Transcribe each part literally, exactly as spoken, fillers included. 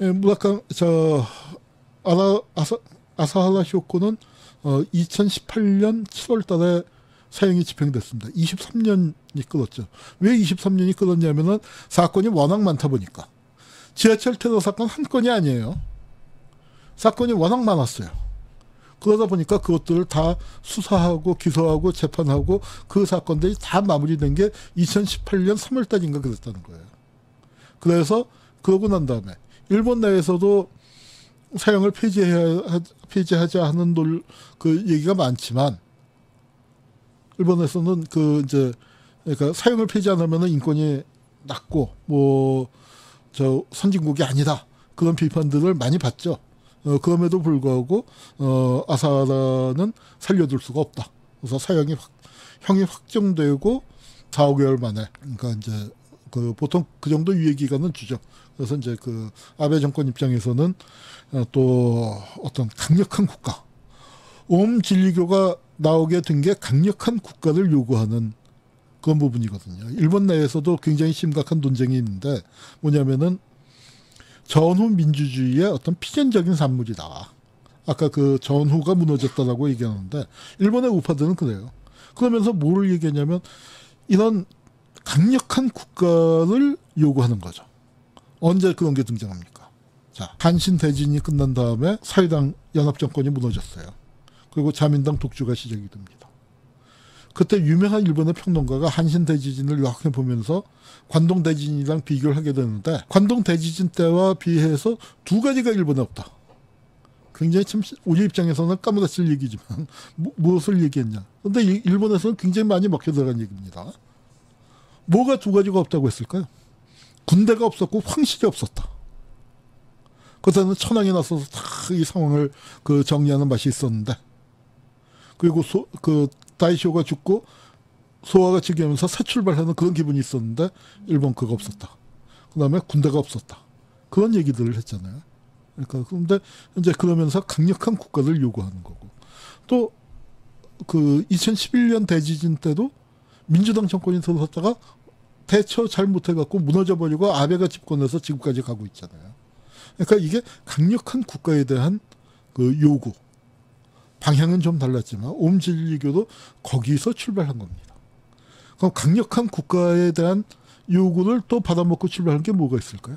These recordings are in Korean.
무라카미, 저, 아라, 아사, 아사하라 쇼코는 어, 이천십팔 년 칠월 달에 사형이 집행됐습니다. 이십삼 년이 끌었죠. 왜 이십삼 년이 끌었냐면은 사건이 워낙 많다 보니까. 지하철 테러 사건 한 건이 아니에요. 사건이 워낙 많았어요. 그러다 보니까 그것들을 다 수사하고 기소하고 재판하고 그 사건들이 다 마무리된 게 이천십팔 년 삼월 달인가 그랬다는 거예요. 그래서 그러고 난 다음에 일본 내에서도 사형을 폐지해야, 폐지하자 하는 논, 그 얘기가 많지만, 일본에서는 그 이제, 그러니까 사형을 폐지 안 하면은 인권이 낮고, 뭐, 저, 선진국이 아니다. 그런 비판들을 많이 받죠. 어, 그럼에도 불구하고, 어, 아사하라는 살려둘 수가 없다. 그래서 사형이 확, 형이 확정되고, 사오 개월 만에, 그러니까 이제, 그 보통 그 정도 유예 기간은 주죠. 그래서 이제 그 아베 정권 입장에서는 또 어떤 강력한 국가, 옴 진리교가 나오게 된 게 강력한 국가를 요구하는 그런 부분이거든요. 일본 내에서도 굉장히 심각한 논쟁이 있는데 뭐냐면은 전후 민주주의의 어떤 필연적인 산물이 나와. 아까 그 전후가 무너졌다라고 얘기하는데 일본의 우파들은 그래요. 그러면서 뭘 얘기하냐면 이런 강력한 국가를 요구하는 거죠. 언제 그런 게 등장합니까? 자, 간신 대진이 끝난 다음에 사회당 연합정권이 무너졌어요. 그리고 자민당 독주가 시작이 됩니다. 그때 유명한 일본의 평론가가 한신 대지진을 요약해 보면서 관동 대지진이랑 비교를 하게 되는데 관동 대지진 때와 비해서 두 가지가 일본에 없다. 굉장히 참 우리 입장에서는 까무러칠 얘기지만 뭐, 무엇을 얘기했냐. 근데 일본에서는 굉장히 많이 먹혀 들어간 얘기입니다. 뭐가 두 가지가 없다고 했을까요? 군대가 없었고 황실이 없었다. 그때는 천황이 나서서 다 이 상황을 그 정리하는 맛이 있었는데, 그리고 소, 그 다이쇼가 죽고 소화가 즉위하면서 새 출발하는 그런 기분이 있었는데 일본 그거 없었다. 그 다음에 군대가 없었다. 그런 얘기들을 했잖아요. 그러니까 그런데 이제 그러면서 강력한 국가를 요구하는 거고, 또 그 이천십일 년 대지진 때도 민주당 정권이 들어섰다가 대처 잘 못해갖고 무너져버리고 아베가 집권해서 지금까지 가고 있잖아요. 그러니까 이게 강력한 국가에 대한 그 요구. 방향은 좀 달랐지만 옴진리교도 거기서 출발한 겁니다. 그럼 강력한 국가에 대한 요구를 또 받아먹고 출발한 게 뭐가 있을까요?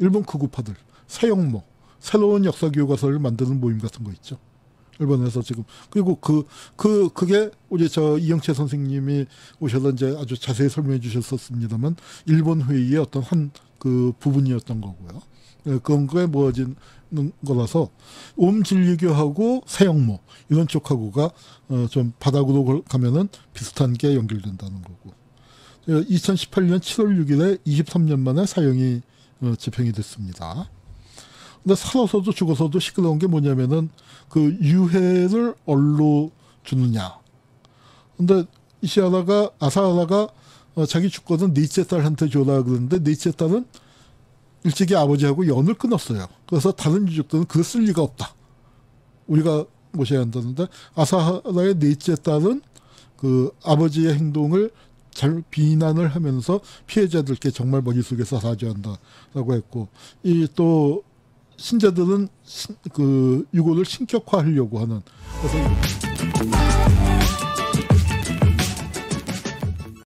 일본 극우파들, 새역모, 새로운 역사교과서를 만드는 모임 같은 거 있죠. 일본에서 지금. 그리고 그, 그, 그게 우리 저 이영채 선생님이 오셔서 이제 아주 자세히 설명해 주셨었습니다만, 일본 회의의 어떤 한 그 부분이었던 거고요. 그런 거에 모아진 거라서, 옴 진리교하고 새역모, 이런 쪽하고가 좀 바닥으로 가면은 비슷한 게 연결된다는 거고. 이천십팔 년 칠월 육 일에 이십삼 년 만에 사형이 집행이 됐습니다. 근데 살아서도 죽어서도 시끄러운 게 뭐냐면은 그 유해를 얼로 주느냐. 근데 이시하라가, 아사하라가 어, 자기 죽거든 넷째 딸한테 줘라 그러는데 넷째 딸은 일찍이 아버지하고 연을 끊었어요. 그래서 다른 유족들은 그걸 쓸 리가 없다. 우리가 모셔야 한다는데 아사하라의 넷째 딸은 그 아버지의 행동을 잘 비난을 하면서 피해자들께 정말 머릿속에서 사죄한다라고 했고, 이 또 신자들은 그 유골을 신격화하려고 하는. 그래서